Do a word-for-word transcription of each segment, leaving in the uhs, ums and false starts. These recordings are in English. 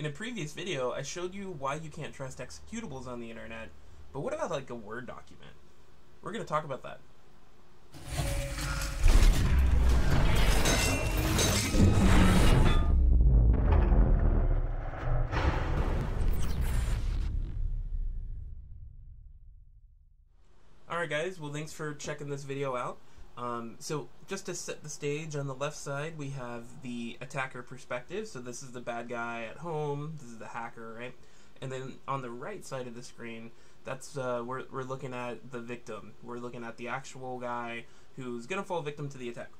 In a previous video, I showed you why you can't trust executables on the internet, but what about like a Word document? We're going to talk about that. Alright guys, well thanks for checking this video out. Um, so just to set the stage, on the left side we have the attacker perspective, so this is the bad guy at home, this is the hacker, right? And then on the right side of the screen, that's uh, we're, we're looking at the victim. We're looking at the actual guy who's going to fall victim to the attack.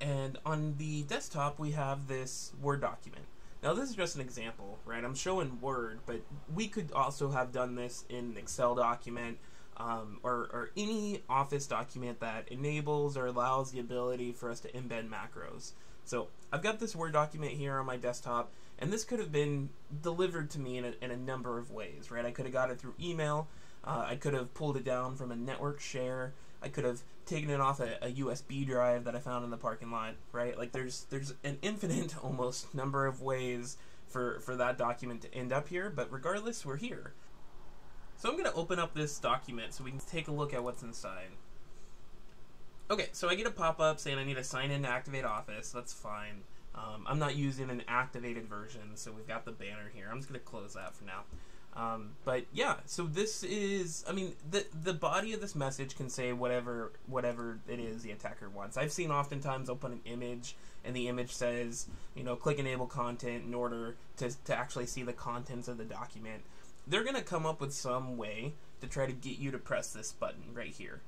And on the desktop we have this Word document. Now this is just an example, right? I'm showing Word, but we could also have done this in an Excel document, Um, or, or any Office document that enables or allows the ability for us to embed macros. So I've got this Word document here on my desktop, and this could have been delivered to me in a, in a number of ways, right? I could have got it through email, uh, I could have pulled it down from a network share, I could have taken it off a, a U S B drive that I found in the parking lot, right? Like there's there's an infinite almost number of ways for, for that document to end up here, but regardless, we're here. So I'm going to open up this document so we can take a look at what's inside. Okay, so I get a pop-up saying I need to sign in to activate Office. That's fine. Um, I'm not using an activated version, so we've got the banner here. I'm just going to close that for now. Um, but yeah, so this is, I mean, the the body of this message can say whatever whatever it is the attacker wants. I've seen oftentimes they'll put an image, and the image says, you know, click enable content in order to, to actually see the contents of the document. They're going to come up with some way to try to get you to press this button right here.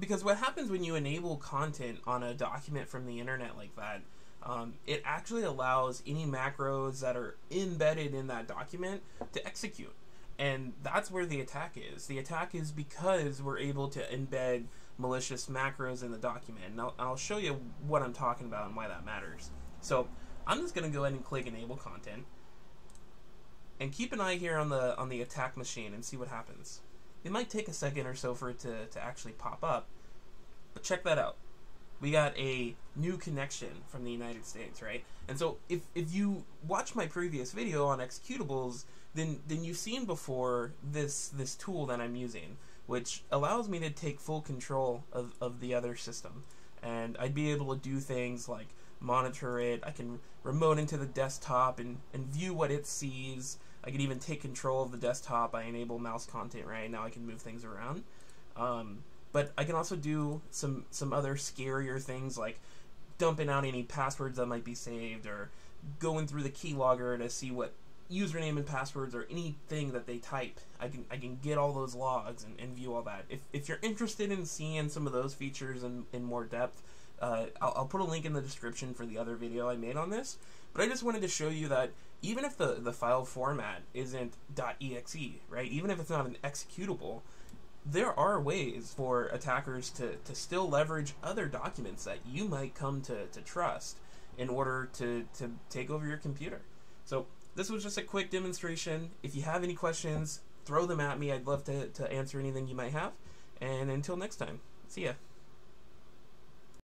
Because what happens when you enable content on a document from the internet like that, um, it actually allows any macros that are embedded in that document to execute. And that's where the attack is. The attack is because we're able to embed malicious macros in the document. And I'll, I'll show you what I'm talking about and why that matters. So I'm just going to go ahead and click enable content. And keep an eye here on the on the attack machine and see what happens. It might take a second or so for it to, to actually pop up, but check that out. We got a new connection from the United States, right? And so if, if you watch my previous video on executables, then then you've seen before this this tool that I'm using, which allows me to take full control of, of the other system. And I'd be able to do things like monitor it, I can remote into the desktop and, and view what it sees, I can even take control of the desktop, I enable mouse content right now, I can move things around. Um, but I can also do some, some other scarier things like dumping out any passwords that might be saved, or going through the keylogger to see what username and passwords or anything that they type. I can I can get all those logs and, and view all that. If, if you're interested in seeing some of those features in, in more depth, uh, I'll, I'll put a link in the description for the other video I made on this. But I just wanted to show you that even if the, the file format isn't .exe, right, even if it's not an executable, there are ways for attackers to, to still leverage other documents that you might come to, to trust in order to, to take over your computer. So this was just a quick demonstration. If you have any questions, throw them at me. I'd love to, to answer anything you might have. And until next time, see ya.